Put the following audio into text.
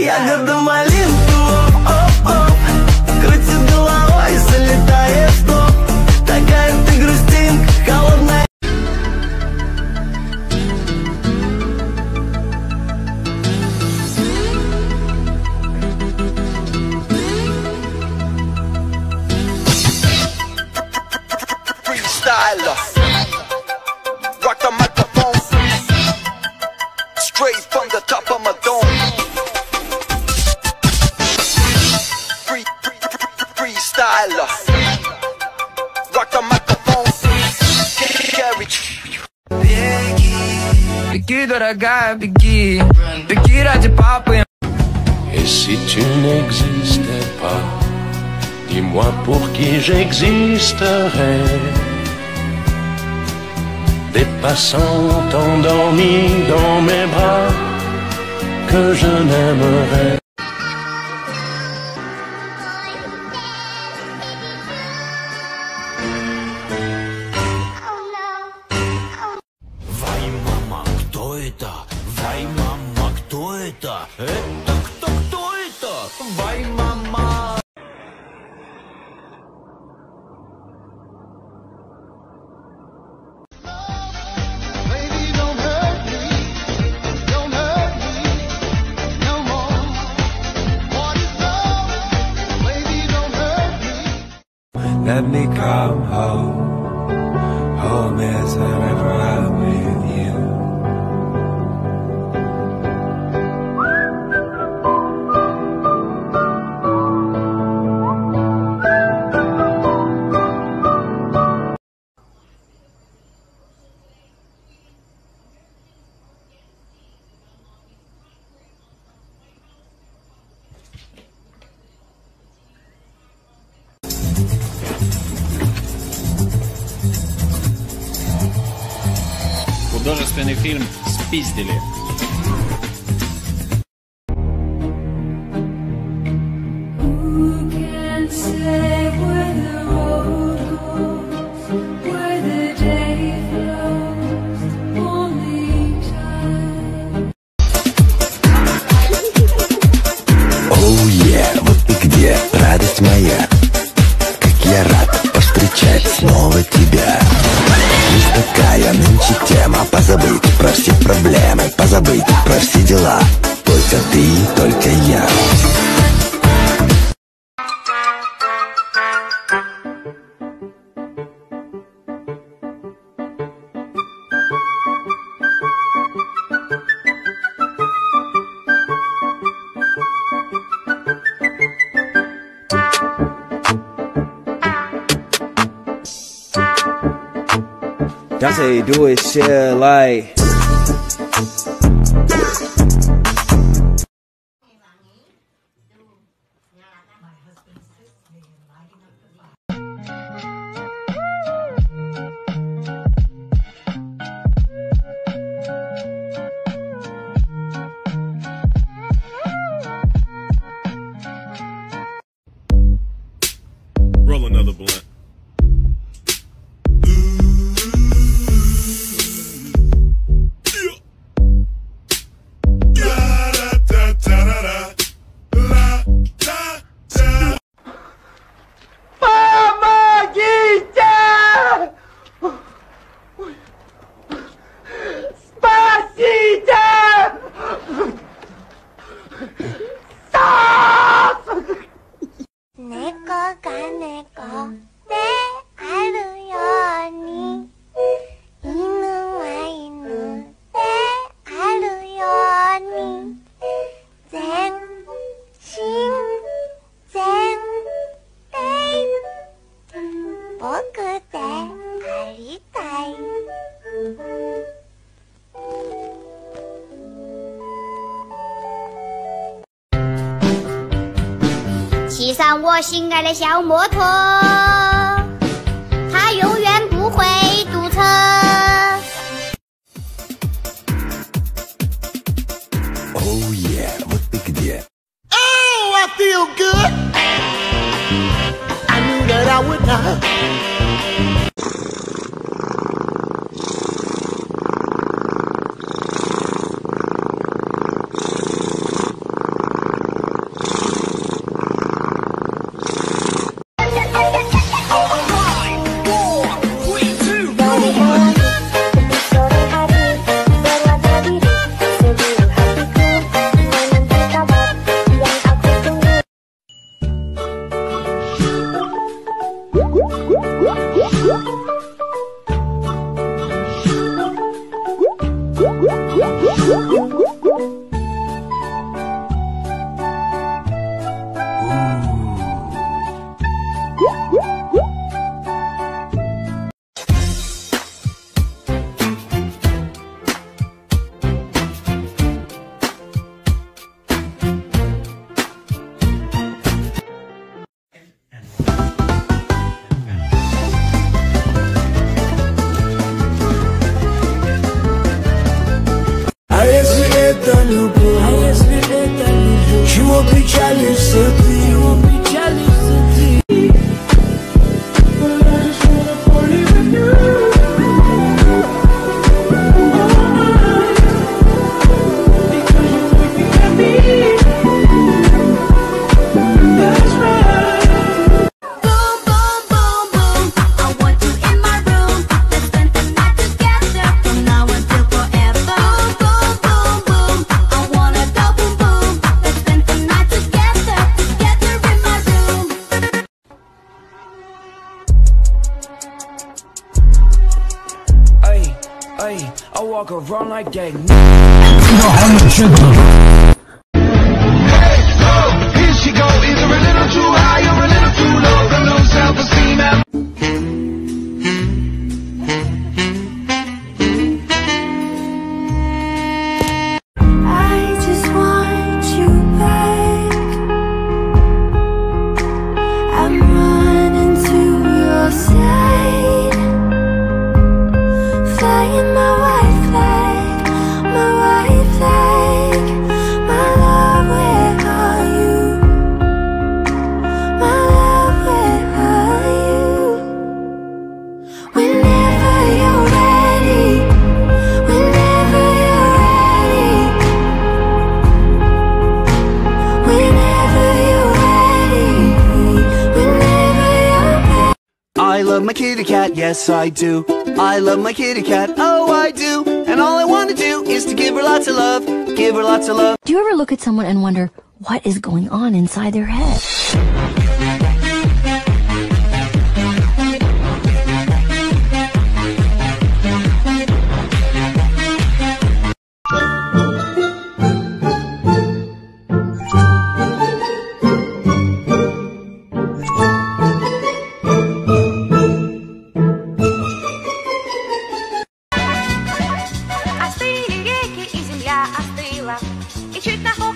Ягода малинка, оп-оп-оп, крутит головой, залетает в топ. Такая ты грустинка, холодная. Freestyler, rock the microphone, straight from the top of my dome. Freestyler, rock the microphone, carry. Беги, дорогая, беги, беги ради папы. Si tu n'existais pas, dis-moi pour qui j'existerais. Des passants endormis dans mes bras que je n'aimerais. Вай, мама, кто это? Вай, мама, кто это? Это кто это? Вай, мама. Let me come home, home as I'm ever out with you. Художественный фильм «Спиздили». Оу, yeah, вот ты где, радость моя, как я рад повстречать снова тебя. Такая нынче тема, позабыть про все проблемы, позабыть про все дела. Только ты, только я. That's how you do it, shit, like. Roll another blunt.骑上我心爱的小摩托，它永远不会堵车。Oh yeah, вот ты где? Oh, I feel good. I knew that I would not. Ay, I walk around like gang. Hey, oh, here she go. Either a little too high or a little too low. Got no self-esteem out. I love my kitty cat, yes I do. I love my kitty cat, oh I do. And all I want to do is to give her lots of love, give her lots of love. Do you ever look at someone and wonder what is going on inside their head? И чуть на